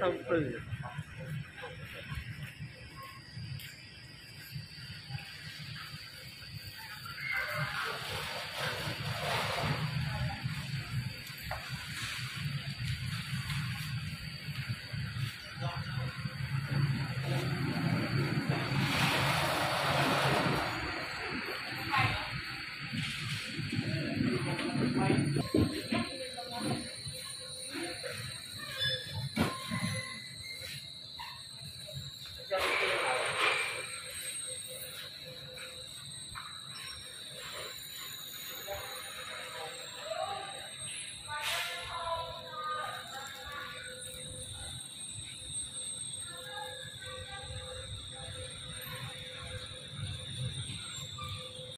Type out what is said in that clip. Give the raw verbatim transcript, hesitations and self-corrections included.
thông từ